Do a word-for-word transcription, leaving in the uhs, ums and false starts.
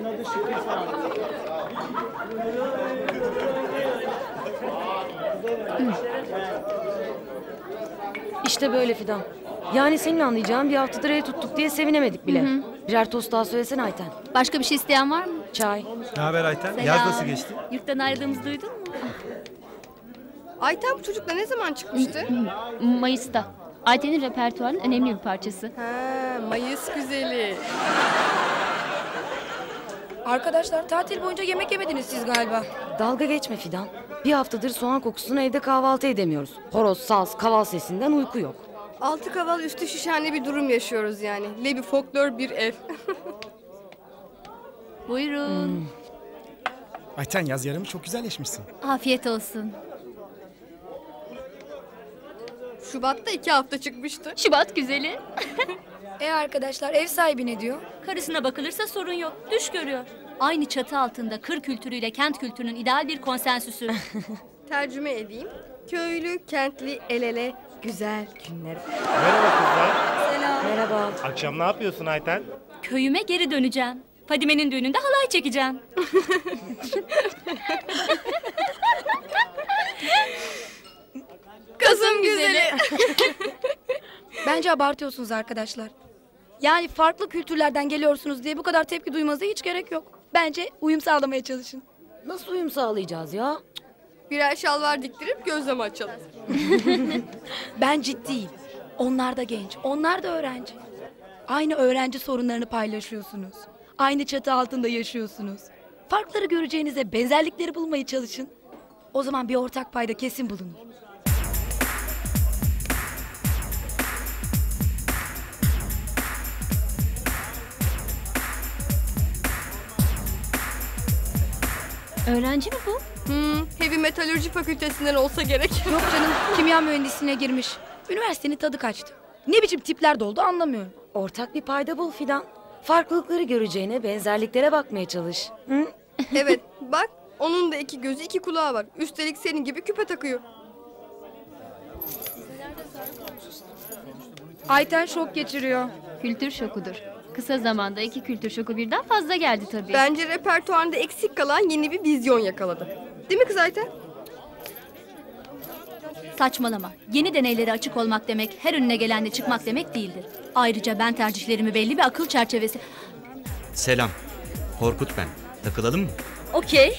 Onun adı Şükür Sağ İşte böyle Fidan. Yani senin anlayacağın bir haftadır ev tuttuk diye sevinemedik bile. Hı hı. Birer tost daha söylesene Ayten. Başka bir şey isteyen var mı? Çay. Ne haber Ayten? Selam. Yaz nasıl geçti? Yurttan ayrıldığımızı duydun mu? Ayten bu çocukla ne zaman çıkmıştı? Mayıs'ta. Ayten'in repertuarının önemli bir parçası. Ha, Mayıs güzeli. Arkadaşlar tatil boyunca yemek yemediniz siz galiba. Dalga geçme Fidan. Bir haftadır soğan kokusunu evde kahvaltı edemiyoruz. Horoz, saz, kaval sesinden uyku yok. Altı kaval üstü şişhaneli bir durum yaşıyoruz yani. Lebi folklor bir ev. Buyurun. Hmm. Ayten yaz yarımı çok güzelleşmişsin. Afiyet olsun. Şubat'ta iki hafta çıkmıştı. Şubat güzeli. E arkadaşlar ev sahibi ne diyor? Karısına bakılırsa sorun yok. Düş görüyor. Aynı çatı altında kır kültürüyle kent kültürünün ideal bir konsensüsü. Tercüme edeyim. Köylü, kentli, el ele, güzel günler. Merhaba kızlar. Selam. Merhaba. Akşam ne yapıyorsun Ayten? Köyüme geri döneceğim. Fadime'nin düğününde halay çekeceğim. Kasım güzeli. Bence abartıyorsunuz arkadaşlar. Yani farklı kültürlerden geliyorsunuz diye bu kadar tepki duymanıza hiç gerek yok. Bence uyum sağlamaya çalışın. Nasıl uyum sağlayacağız ya? Birer şalvar diktirip gözleme açalım. Ben ciddiyim. Onlar da genç, onlar da öğrenci. Aynı öğrenci sorunlarını paylaşıyorsunuz. Aynı çatı altında yaşıyorsunuz. Farkları göreceğinize benzerlikleri bulmaya çalışın. O zaman bir ortak payda kesin bulunur. Öğrenci mi bu? Hmm, heavy metalürji fakültesinden olsa gerek. Yok canım, kimya mühendisliğine girmiş. Üniversitenin tadı kaçtı. Ne biçim tipler doldu anlamıyorum. Ortak bir payda bul Fidan. Farklılıkları göreceğine benzerliklere bakmaya çalış. Hı? Evet, bak onun da iki gözü iki kulağı var. Üstelik senin gibi küpe takıyor. Ayten şok geçiriyor. Kültür şokudur. Kısa zamanda iki kültür şoku birden fazla geldi tabii. Bence repertuarında eksik kalan yeni bir vizyon yakaladı. Değil mi kız Ayten? Saçmalama. Yeni deneylere açık olmak demek, her önüne gelenle çıkmak demek değildir. Ayrıca ben tercihlerimi belli bir akıl çerçevesi... Selam. Korkut ben. Takılalım mı? Okey.